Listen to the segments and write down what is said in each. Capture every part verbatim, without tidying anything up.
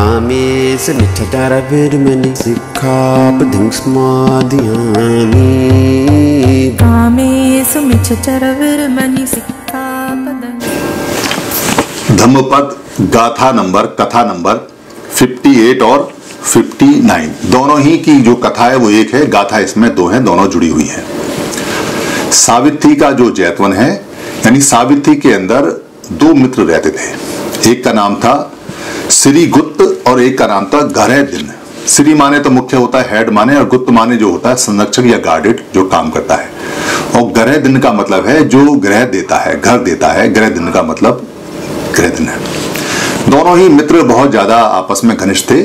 कामेश मिथ्याचारभिर्मनि सिक्खापदिं समाधियामि कामेश मिथ्याचारभिर्मनि सिक्खापदिं। धम्मपद गाथा नंबर कथा नंबर अट्ठावन और उनसठ दोनों ही की जो कथा है वो एक है, गाथा इसमें दो हैं, दोनों जुड़ी हुई हैं। सावित्री का जो जैतवन है यानी सावित्री के अंदर दो मित्र रहते थे, एक का नाम था श्री गुप्त और एक का नाम था ग्रह दिन। श्री माने तो मुख्य होता है हेड माने, और गुप्त माने जो होता है संरक्षक या गार्डेड जो काम करता है, और ग्रह दिन का मतलब है जो ग्रह देता है, घर देता है, ग्रह दिन का मतलब ग्रह दिन है। दोनों ही मित्र बहुत ज्यादा आपस में घनिष्ठ थे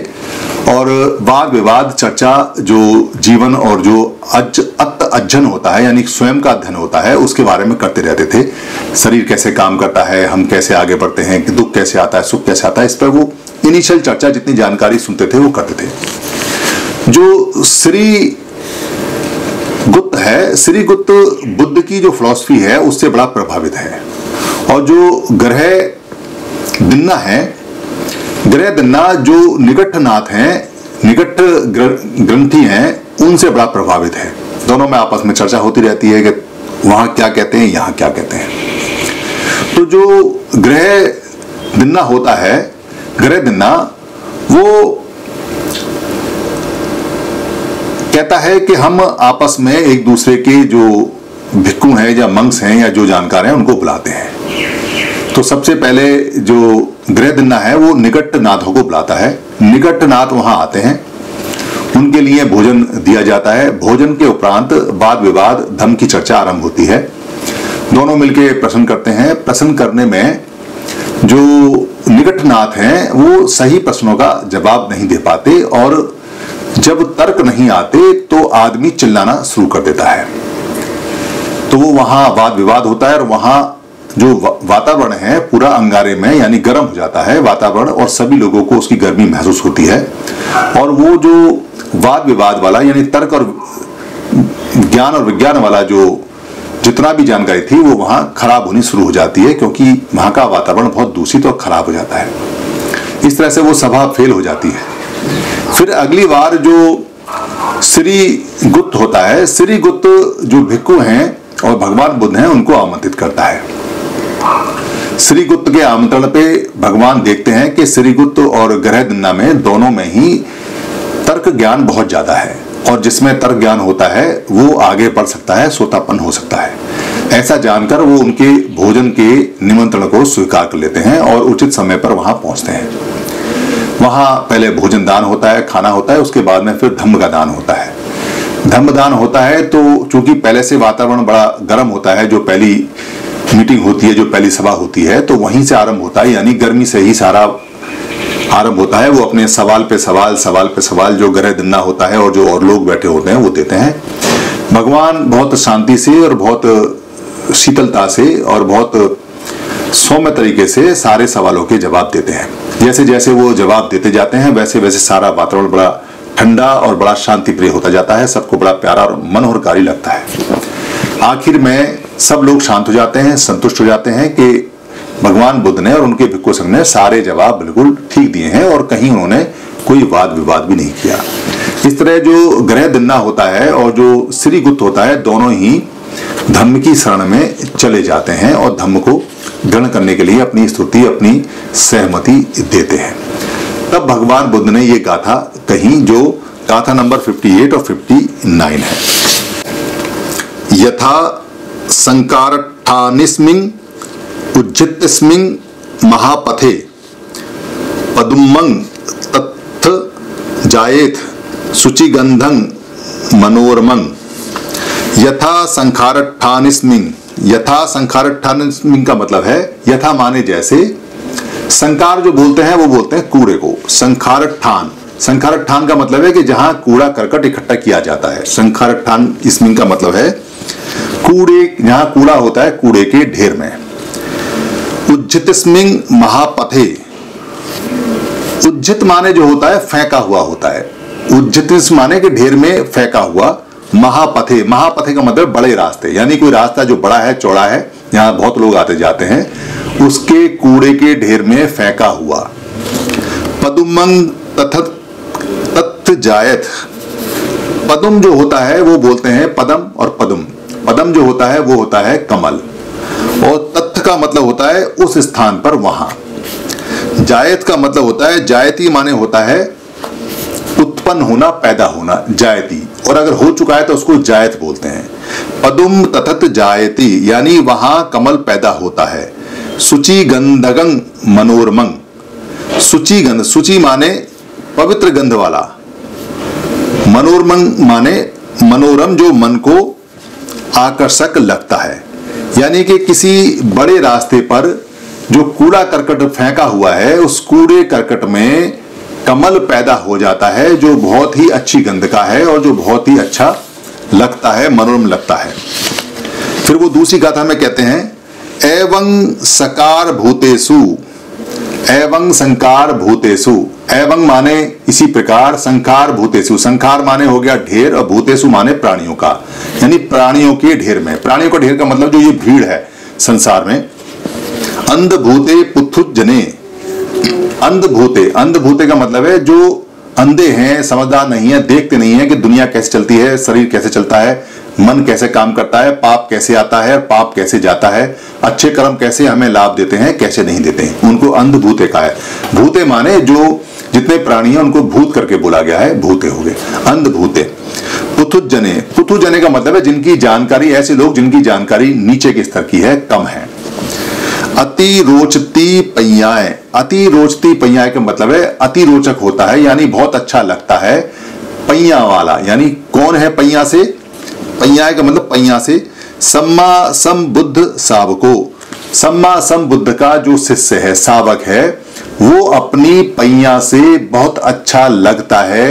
और वाद विवाद चर्चा जो जीवन और जो अज अत अध्ययन होता है यानी स्वयं का अध्ययन होता है उसके बारे में करते रहते थे। शरीर कैसे काम करता है, हम कैसे आगे बढ़ते हैं, दुख कैसे आता है, सुख कैसे आता है, इस पर वो इनिशियल चर्चा जितनी जानकारी सुनते थे वो करते थे। जो श्री गुप्त है, श्री गुप्त बुद्ध की जो फिलॉसफी है उससे बड़ा प्रभावित है, और जो ग्रह दिन्ना है, ग्रह दिन्ना जो निगंठनाथ हैं, निकट ग्रंथी हैं, उनसे बड़ा प्रभावित है। दोनों में आपस में चर्चा होती रहती है कि वहां क्या कहते हैं, यहाँ क्या कहते हैं। तो जो ग्रह दिन्ना होता है, ग्रह दिन्ना वो कहता है कि हम आपस में एक दूसरे के जो भिक्खू हैं या मंक्स हैं या जो जानकार हैं उनको बुलाते हैं। तो सबसे पहले जो ग्रह दिन्ना है वो निगंठनाथों को बुलाता है, निगंठनाथ वहां आते हैं, उनके लिए भोजन दिया जाता है। भोजन के उपरांत वाद विवाद धर्म की चर्चा आरंभ होती है, दोनों मिलकर प्रश्न करते हैं। प्रश्न करने में जो निगंठनाथ हैं वो सही प्रश्नों का जवाब नहीं दे पाते, और जब तर्क नहीं आते तो आदमी चिल्लाना शुरू कर देता है। तो वो वहां वाद विवाद होता है और वहां जो वातावरण है पूरा अंगारे में यानी गर्म हो जाता है वातावरण, और सभी लोगों को उसकी गर्मी महसूस होती है। और वो जो वाद विवाद वाला यानी तर्क और ज्ञान और विज्ञान वाला जो जितना भी जानकारी थी वो वहाँ खराब होनी शुरू हो जाती है, क्योंकि वहाँ का वातावरण बहुत दूषित और खराब हो जाता है। इस तरह से वो सभा फेल हो जाती है। फिर अगली बार जो श्री गुप्त होता है, श्री गुप्त जो भिक्खु हैं और भगवान बुद्ध हैं उनको आमंत्रित करता है। श्री गुप्त के आमंत्रण पे भगवान देखते हैं कि श्री गुप्त और ग्रह दिन्ना में दोनों में ही तर्क ज्ञान बहुत ज्यादा है, और जिसमें तर्क ज्ञान होता है वो आगे बढ़ सकता है, सोतापन हो सकता है। ऐसा जानकर वो उनके भोजन के निमंत्रण को स्वीकार कर लेते हैं और उचित समय पर वहां पहुंचते हैं। वहां पहले भोजन दान होता है, खाना होता है, उसके बाद में फिर धम्म का दान होता है। धम्म दान होता है तो चूंकि पहले से वातावरण बड़ा गर्म होता है, जो पहली मीटिंग होती है, जो पहली सभा होती है, तो वहीं से आरंभ होता है, यानी गर्मी से ही सारा आरंभ होता है। वो अपने सवाल पे सवाल सवाल पे सवाल जो ग्रह दिन्ना होता है और जो और लोग बैठे होते हैं वो देते हैं। भगवान बहुत शांति से और बहुत शीतलता से और बहुत सौम्य तरीके से सारे सवालों के जवाब देते हैं। जैसे जैसे वो जवाब देते जाते हैं वैसे वैसे सारा वातावरण बड़ा ठंडा और बड़ा शांति प्रिय होता जाता है, सबको बड़ा प्यारा और मनोहरकारी लगता है। आखिर में सब लोग शांत हो जाते हैं, संतुष्ट हो जाते हैं कि भगवान बुद्ध ने और उनके भिक्खु संघ ने सारे जवाब बिल्कुल ठीक दिए हैं और कहीं उन्होंने कोई वाद विवाद भी नहीं किया। इस तरह जो ग्रह दिन्ना होता है और जो श्री गुप्त होता है दोनों ही धम्म की शरण में चले जाते हैं और धम्म को ग्रहण करने के लिए अपनी स्तुति अपनी सहमति देते हैं। तब भगवान बुद्ध ने ये गाथा कही जो गाथा नंबर अट्ठावन और उनसठ है। यथा संकारठानिस्मिं उज्जितस्मिं महापथे पदुमं तत्थ जायेत सुचिगंधं मनोरमं। यथा संकारठानिस्मिं, यथा संकारठानिस्मिं का मतलब है यथा माने जैसे, संकार जो बोलते हैं वो बोलते हैं कूड़े को, संकारठान। संकारठान का मतलब है कि जहां कूड़ा करकट इकट्ठा किया जाता है, संकारठान इसमिं का मतलब है कूड़े, जहां कूड़ा होता है कूड़े के ढेर में। उज्जितस्मिं महापथे, उज्जित माने जो होता है फेंका हुआ होता है, उज्जितिस माने के ढेर में फेंका हुआ। महापथे, महापथे का मतलब बड़े रास्ते, यानी कोई रास्ता जो बड़ा है चौड़ा है जहां बहुत लोग आते जाते हैं उसके कूड़े के ढेर में फेंका हुआ। पदु पदुमंग तथत तत्थ जायत। पदुम जो होता है वो बोलते हैं पदम और पदुम। पदम जो होता है वो होता है कमल और तत्थ का मतलब होता है उस स्थान पर वहां। जायत का मतलब होता है, जायती माने होता है उत्पन्न होना, पैदा होना, जायती। और अगर हो चुका है तो उसको जायत बोलते हैं। पदुम तथत जायती यानी वहां कमल पैदा होता है। सुचि गंधगं मनोरमंग। सुचि गंध, सुचि माने पवित्र गंध वाला, मनोरमंग माने मनोरम जो मन को आकर्षक लगता है। यानी कि किसी बड़े रास्ते पर जो कूड़ा करकट फेंका हुआ है उस कूड़े करकट में कमल पैदा हो जाता है जो बहुत ही अच्छी गंध का है और जो बहुत ही अच्छा लगता है, मनोरम लगता है। फिर वो दूसरी गाथा में कहते हैं एवं सकार भूतेषु। एवं संकार भूतेषु। एवं माने इसी प्रकार, संकार भूतेषु, संकार माने हो गया ढेर और भूतेषु माने प्राणियों का, यानी प्राणियों के ढेर में। प्राणियों का ढेर का मतलब जो ये भीड़ है संसार में। अंधभूते पुत्थुजने। अंधभूते, अंधभूते का मतलब है जो अंधे हैं, समझदार नहीं है, देखते नहीं है कि दुनिया कैसे चलती है, शरीर कैसे चलता है, मन कैसे काम करता है, पाप कैसे आता है और पाप कैसे जाता है, अच्छे कर्म कैसे हमें लाभ देते हैं, कैसे नहीं देते हैं, उनको अंधभूते का है। भूते माने जो जितने प्राणी हैं उनको भूत करके बोला गया है, भूते हो गए, अंधभूते। पुत्थुजने, पुत्थुजने का मतलब है जिनकी जानकारी, ऐसे लोग जिनकी जानकारी नीचे के स्तर की है, कम है। अति रोचती पय्याएं। अति रोचती पय्याएं का मतलब है अति रोचक होता है यानी बहुत अच्छा लगता है, पय्या वाला। यानी कौन है पय्या से, पय्याएं का मतलब पय्या से। सम्मा सम्बुद्ध सावको। सम्मा सम्बुद्ध का जो शिष्य है, सावक है, वो अपनी पय्या से बहुत अच्छा लगता है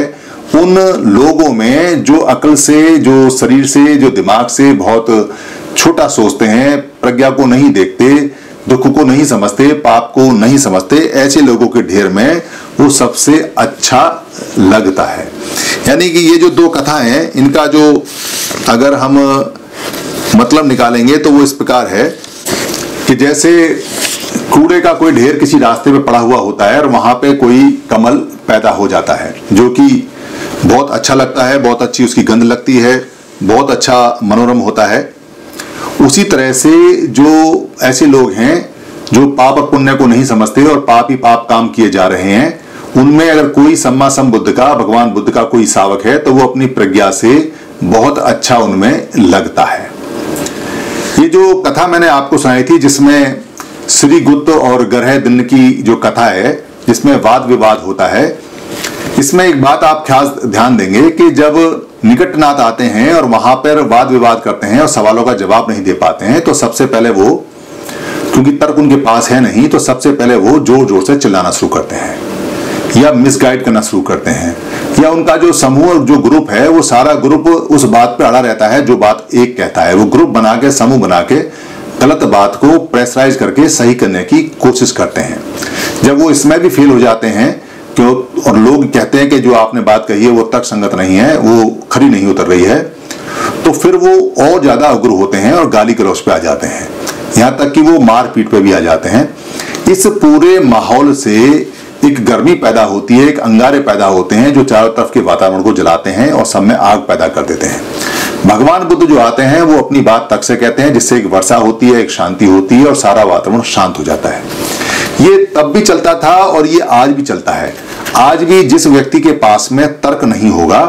उन लोगों में जो अकल से, जो शरीर से, जो दिमाग से बहुत छोटा सोचते हैं, प्रज्ञा को नहीं देखते, दुख को नहीं समझते, पाप को नहीं समझते, ऐसे लोगों के ढेर में वो सबसे अच्छा लगता है। यानी कि ये जो दो कथाएं हैं इनका जो अगर हम मतलब निकालेंगे तो वो इस प्रकार है कि जैसे कूड़े का कोई ढेर किसी रास्ते पे पड़ा हुआ होता है और वहाँ पे कोई कमल पैदा हो जाता है जो कि बहुत अच्छा लगता है, बहुत अच्छी उसकी गंध लगती है, बहुत अच्छा मनोरम होता है। उसी तरह से जो ऐसे लोग हैं जो पाप और पुण्य को नहीं समझते और पाप ही पाप काम किए जा रहे हैं, उनमें अगर कोई सम्मा सम्बुद्ध का, भगवान बुद्ध का कोई सावक है तो वो अपनी प्रज्ञा से बहुत अच्छा उनमें लगता है। ये जो कथा मैंने आपको सुनाई थी जिसमें श्री गुप्त और ग्रह दिन की जो कथा है जिसमें वाद विवाद होता है, इसमें एक बात आप खास ध्यान देंगे कि जब निकट नाथ आते हैं और वहां पर वाद विवाद करते हैं और सवालों का जवाब नहीं दे पाते हैं तो सबसे पहले वो, क्योंकि तर्क उनके पास है नहीं, तो सबसे पहले वो जोर जोर से चिल्लाना शुरू करते हैं या मिसगाइड करना शुरू करते हैं, या उनका जो समूह और जो ग्रुप है वो सारा ग्रुप उस बात पर अड़ा रहता है जो बात एक कहता है। वो ग्रुप बना के, समूह बना के गलत बात को प्रेशराइज करके सही करने की कोशिश करते हैं। जब वो इसमें भी फेल हो जाते हैं क्यों, और लोग कहते हैं कि जो आपने बात कही है वो तर्क संगत नहीं है, वो खरी नहीं उतर रही है, तो फिर वो और ज्यादा उग्र होते हैं और गाली गलौज पे आ जाते हैं, यहाँ तक कि वो मारपीट पे भी आ जाते हैं। इस पूरे माहौल से एक गर्मी पैदा होती है, एक अंगारे पैदा होते हैं जो चारों तरफ के वातावरण को जलाते हैं और सब में आग पैदा कर देते हैं। भगवान बुद्ध जो आते हैं वो अपनी बात तक से कहते हैं जिससे एक वर्षा होती है, एक शांति होती है और सारा वातावरण शांत हो जाता है। ये तब भी चलता था और ये आज भी चलता है। आज भी जिस व्यक्ति के पास में तर्क नहीं होगा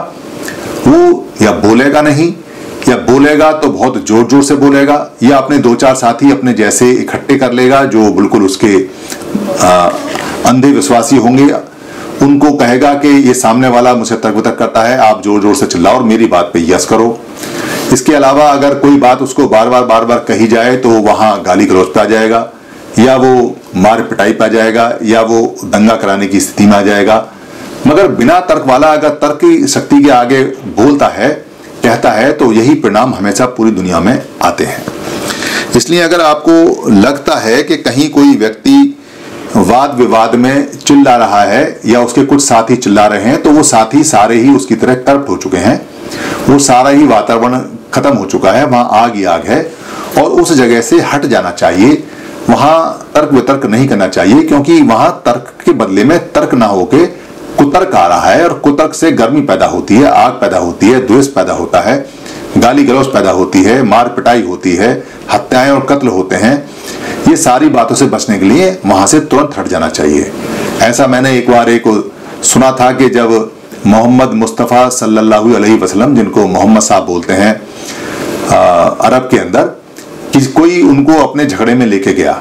वो या बोलेगा नहीं, या बोलेगा तो बहुत जोर जोर से बोलेगा, या अपने दो चार साथी अपने जैसे इकट्ठे कर लेगा जो बिल्कुल उसके आ, अंधे विश्वासी होंगे, उनको कहेगा कि ये सामने वाला मुझसे तर्क वितर्क करता है, आप जोर जोर से चिल्लाओ और मेरी बात पे यस करो। इसके अलावा अगर कोई बात उसको बार बार बार बार कही जाए तो वहां गाली गलौज पे आ जाएगा, या वो मार पिटाई पे आ जाएगा, या वो दंगा कराने की स्थिति में आ जाएगा। मगर बिना तर्क वाला अगर तर्क की शक्ति के आगे बोलता है, कहता है, तो यही परिणाम हमेशा पूरी दुनिया में आते हैं। इसलिए अगर आपको लगता है कि कहीं कोई व्यक्ति वाद विवाद में चिल्ला रहा है या उसके कुछ साथी चिल्ला रहे हैं, तो वो साथी सारे ही उसकी तरह करप्ट हो चुके हैं, वो सारा ही वातावरण खत्म हो चुका है, वहाँ आग ही आग है और उस जगह से हट जाना चाहिए। वहां तर्क वितर्क नहीं करना चाहिए, क्योंकि वहां तर्क के बदले में तर्क ना होके कुतर्क आ रहा है, और कुतर्क से गर्मी पैदा होती है, आग पैदा होती है, द्वेष पैदा होता है, गाली गलौज पैदा होती है, मार पिटाई होती है, हत्याएं और कत्ल होते हैं। ये सारी बातों से बचने के लिए वहां से तुरंत हट जाना चाहिए। ऐसा मैंने एक बार एक सुना था कि जब मोहम्मद मुस्तफा सल्लल्लाहु अलैहि वसल्लम, जिनको मोहम्मद साहब बोलते हैं आ, अरब के अंदर, कि कोई उनको अपने झगड़े में लेके गया,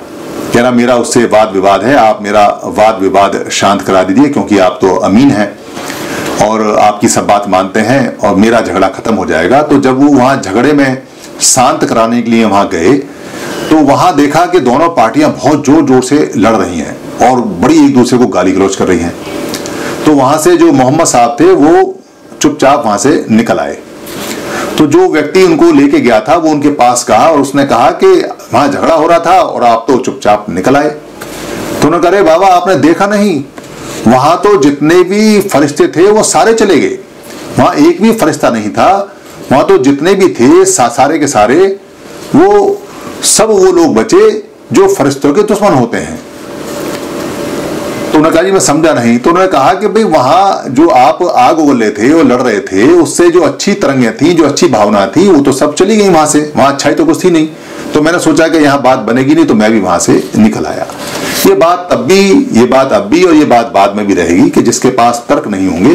कह रहा मेरा उससे वाद विवाद है, आप मेरा वाद विवाद शांत करा दीजिए, क्योंकि आप तो अमीन हैं और आपकी सब बात मानते हैं और मेरा झगड़ा खत्म हो जाएगा। तो जब वो वहाँ झगड़े में शांत कराने के लिए वहाँ गए तो वहाँ देखा कि दोनों पार्टियाँ बहुत जोर जोर से लड़ रही हैं और बड़ी एक दूसरे को गाली गलौज कर रही हैं। तो वहां से जो मोहम्मद साहब थे वो चुपचाप वहां से निकल आए। तो जो व्यक्ति उनको लेके गया था वो उनके पास कहा और उसने कहा कि वहां झगड़ा हो रहा था और आप तो चुपचाप निकल आए। तो उन्होंने कहा बाबा आपने देखा नहीं, वहां तो जितने भी फरिश्ते थे वो सारे चले गए, वहां एक भी फरिश्ता नहीं था, वहां तो जितने भी थे सारे के सारे वो सब वो लोग बचे जो फरिश्तों के दुश्मन होते हैं। तो उन्होंने कहा जी मैं समझा नहीं। तो उन्होंने कहा कि भाई वहाँ जो आप आग उगले थे और लड़ रहे थे उससे जो अच्छी तरंगें थी, जो अच्छी भावना थी, वो तो सब चली गई वहाँ से, वहाँ अच्छाई तो कुछ थी नहीं। तो मैंने सोचा कि यहाँ बात बनेगी नहीं, तो मैं भी वहाँ से निकल आया। ये बात तब भी, ये बात अब भी और ये बात बाद में भी रहेगी कि जिसके पास तर्क नहीं होंगे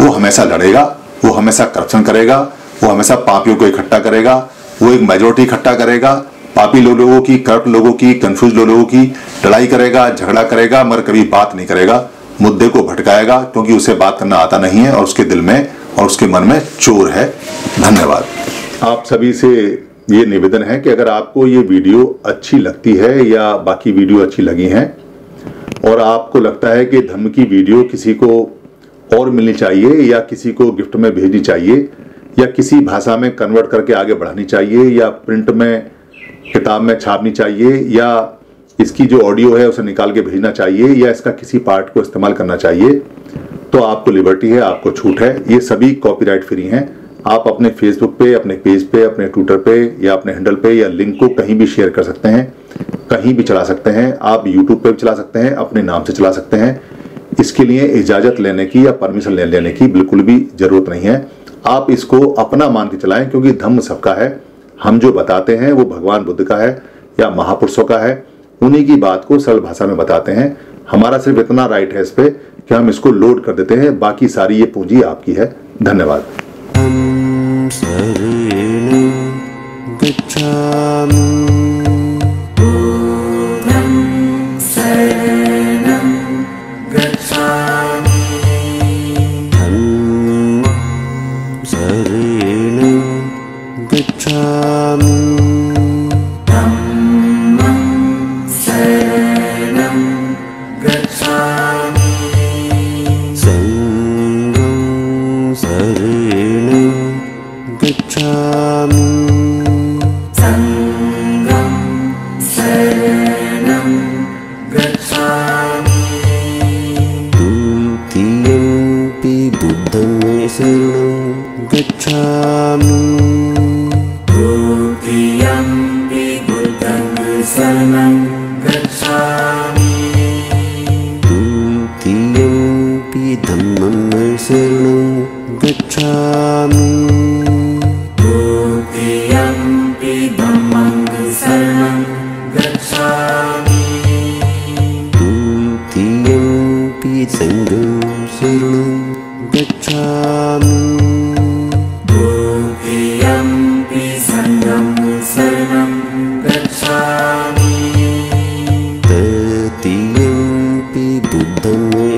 वो हमेशा लड़ेगा, वो हमेशा करप्शन करेगा, वो हमेशा पापियों को इकट्ठा करेगा, वो एक मेजोरिटी इकट्ठा करेगा, पापी लोगों की, करप्ट लोगों की, कंफ्यूज लोगों की लड़ाई करेगा, झगड़ा करेगा, मगर कभी बात नहीं करेगा, मुद्दे को भटकाएगा, क्योंकि उसे बात करना आता नहीं है और उसके दिल में और उसके मन में चोर है। धन्यवाद। आप सभी से ये निवेदन है कि अगर आपको ये वीडियो अच्छी लगती है या बाकी वीडियो अच्छी लगी हैं और आपको लगता है कि धर्म की वीडियो किसी को और मिलनी चाहिए या किसी को गिफ्ट में भेजनी चाहिए या किसी भाषा में कन्वर्ट करके आगे बढ़ानी चाहिए या प्रिंट में किताब में छापनी चाहिए या इसकी जो ऑडियो है उसे निकाल के भेजना चाहिए या इसका किसी पार्ट को इस्तेमाल करना चाहिए, तो आपको लिबर्टी है, आपको छूट है। ये सभी कॉपीराइट फ्री हैं। आप अपने फेसबुक पे, अपने पेज पे, अपने ट्विटर पे या अपने हैंडल पे या लिंक को कहीं भी शेयर कर सकते हैं, कहीं भी चला सकते हैं। आप यूट्यूब पर भी चला सकते हैं, अपने नाम से चला सकते हैं। इसके लिए इजाज़त लेने की या परमिशन ले लेने की बिल्कुल भी ज़रूरत नहीं है। आप इसको अपना मान के चलाएँ, क्योंकि धम्म सबका है। हम जो बताते हैं वो भगवान बुद्ध का है या महापुरुषों का है, उन्हीं की बात को सरल भाषा में बताते हैं। हमारा सिर्फ इतना राइट है इस पे कि हम इसको लोड कर देते हैं, बाकी सारी ये पूंजी आपकी है। धन्यवाद।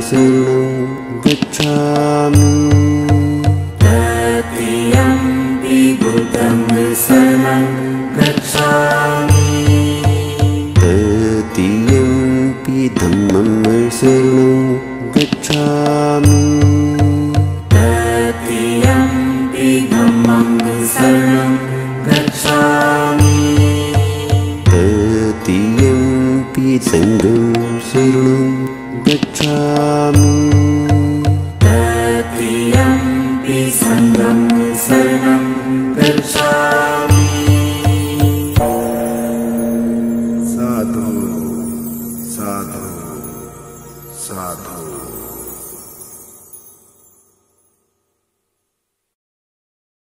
Thank you.